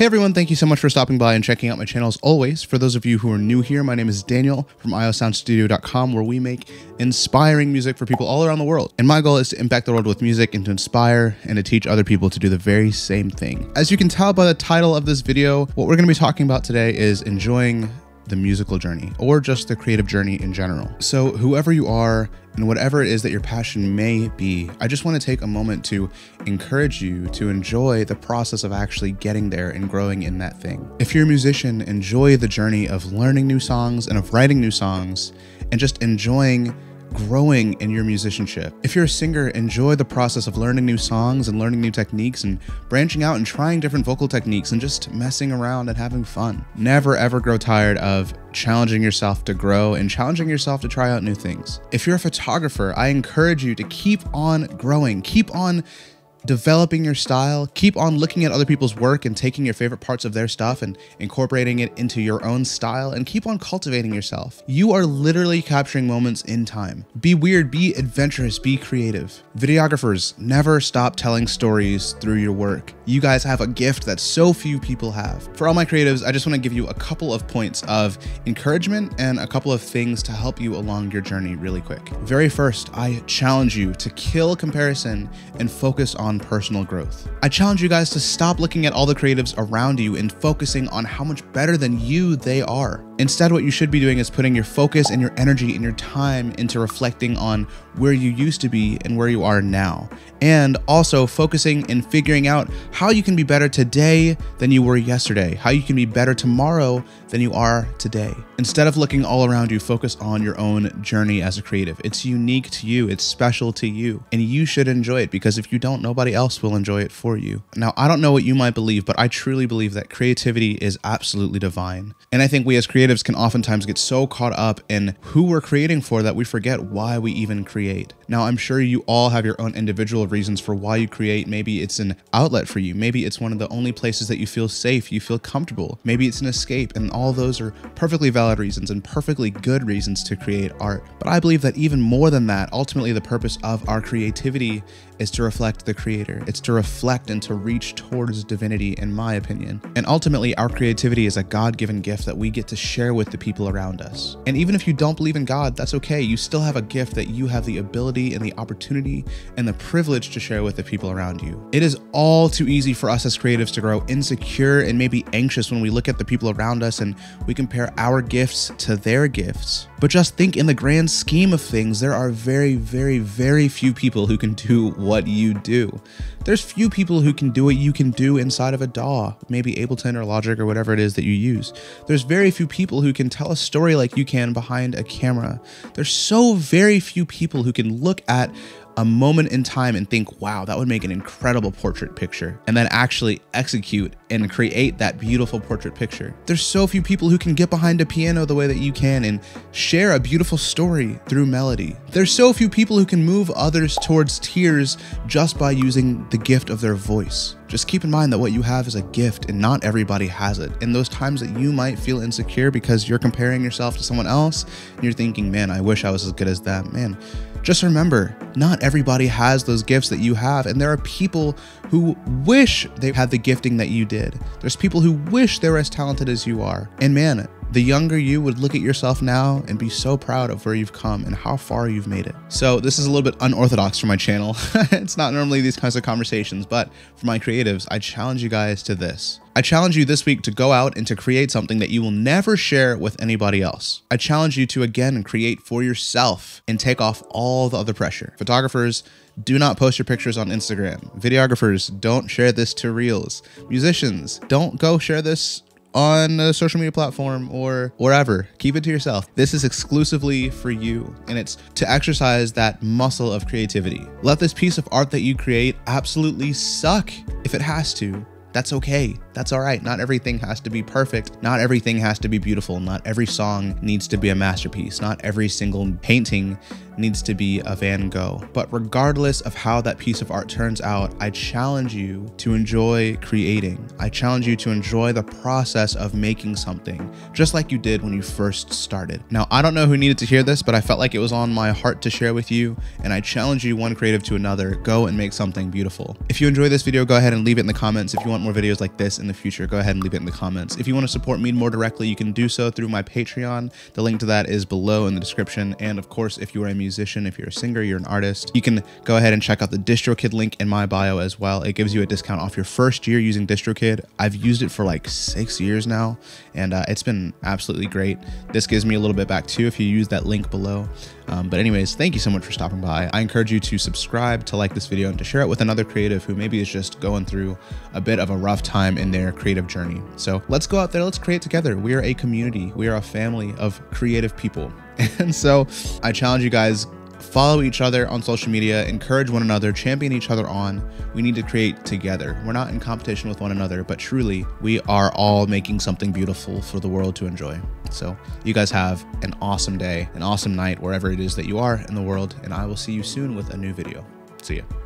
Hey everyone, thank you so much for stopping by and checking out my channel as always. For those of you who are new here, my name is Daniel from iosoundstudio.com, where we make inspiring music for people all around the world. And my goal is to impact the world with music and to inspire and to teach other people to do the very same thing. As you can tell by the title of this video, what we're going to be talking about today is enjoying the musical journey, or just the creative journey in general. So whoever you are and whatever it is that your passion may be, I just want to take a moment to encourage you to enjoy the process of actually getting there and growing in that thing. If you're a musician, enjoy the journey of learning new songs and of writing new songs and just enjoying growing in your musicianship. If you're a singer, enjoy the process of learning new songs and learning new techniques and branching out and trying different vocal techniques and just messing around and having fun. Never ever grow tired of challenging yourself to grow and challenging yourself to try out new things. If you're a photographer, I encourage you to keep on growing, keep on developing your style, keep on looking at other people's work and taking your favorite parts of their stuff and incorporating it into your own style, and keep on cultivating yourself. You are literally capturing moments in time. Be weird, be adventurous, be creative. Videographers, never stop telling stories through your work. You guys have a gift that so few people have. For all my creatives, I just want to give you a couple of points of encouragement and a couple of things to help you along your journey really quick. Very first, I challenge you to kill comparison and focus on personal growth. I challenge you guys to stop looking at all the creatives around you and focusing on how much better than you they are. Instead, what you should be doing is putting your focus and your energy and your time into reflecting on where you used to be and where you are now. And also focusing and figuring out how you can be better today than you were yesterday, how you can be better tomorrow than you are today. Instead of looking all around you, focus on your own journey as a creative. It's unique to you, it's special to you, and you should enjoy it, because if you don't, nobody else will enjoy it for you. Now, I don't know what you might believe, but I truly believe that creativity is absolutely divine. And I think we as creatives can oftentimes get so caught up in who we're creating for that we forget why we even create. Now, I'm sure you all have your own individual reasons for why you create. Maybe it's an outlet for you. Maybe it's one of the only places that you feel safe, you feel comfortable. Maybe it's an escape, and all those are perfectly valid reasons and perfectly good reasons to create art. But I believe that even more than that, ultimately the purpose of our creativity is to reflect the creator. It's to reflect and to reach towards divinity, in my opinion. And ultimately, our creativity is a God-given gift that we get to share with the people around us. And even if you don't believe in God, that's okay. You still have a gift that you have the ability and the opportunity and the privilege to share with the people around you. It is all too easy for us as creatives to grow insecure and maybe anxious when we look at the people around us and we compare our gifts to their gifts. But just think, in the grand scheme of things, there are very, very, very few people who can do what you do. There's few people who can do what you can do inside of a DAW, maybe Ableton or Logic or whatever it is that you use. There's very few people who can tell a story like you can behind a camera. There's so very few people who can look at a moment in time and think, wow, that would make an incredible portrait picture, and then actually execute and create that beautiful portrait picture. There's so few people who can get behind a piano the way that you can and share a beautiful story through melody. There's so few people who can move others towards tears just by using the gift of their voice. Just keep in mind that what you have is a gift and not everybody has it. In those times that you might feel insecure because you're comparing yourself to someone else and you're thinking, man, I wish I was as good as that, man. Just remember, not everybody has those gifts that you have, and there are people who wish they had the gifting that you did. There's people who wish they were as talented as you are. And man, the younger you would look at yourself now and be so proud of where you've come and how far you've made it. So this is a little bit unorthodox for my channel. It's not normally these kinds of conversations, but for my creatives, I challenge you guys to this. I challenge you this week to go out and to create something that you will never share with anybody else. I challenge you to, again, create for yourself and take off all the other pressure. Photographers, do not post your pictures on Instagram. Videographers, don't share this to Reels. Musicians, don't go share this on a social media platform or wherever. Keep it to yourself. This is exclusively for you, and it's to exercise that muscle of creativity. Let this piece of art that you create absolutely suck if it has to. That's okay. That's all right. Not everything has to be perfect. Not everything has to be beautiful. Not every song needs to be a masterpiece. Not every single painting needs to be a Van Gogh. But regardless of how that piece of art turns out, I challenge you to enjoy creating. I challenge you to enjoy the process of making something, just like you did when you first started. Now, I don't know who needed to hear this, but I felt like it was on my heart to share with you, and I challenge you, one creative to another, go and make something beautiful. If you enjoy this video, go ahead and leave it in the comments. If you want more videos like this, in the future, go ahead and leave it in the comments. If you want to support me more directly, you can do so through my Patreon. The link to that is below in the description. And of course, if you are a musician, if you're a singer, you're an artist, you can go ahead and check out the DistroKid link in my bio as well. It gives you a discount off your first year using DistroKid. I've used it for like 6 years now, and it's been absolutely great. This gives me a little bit back too if you use that link below. But anyways, thank you so much for stopping by. I encourage you to subscribe, to like this video, and to share it with another creative who maybe is just going through a bit of a rough time in their creative journey. So let's go out there, let's create together. We are a community, we are a family of creative people. And so I challenge you guys, follow each other on social media, encourage one another, champion each other on. We need to create together. We're not in competition with one another, but truly we are all making something beautiful for the world to enjoy. So you guys have an awesome day, an awesome night, wherever it is that you are in the world. And I will see you soon with a new video. See ya.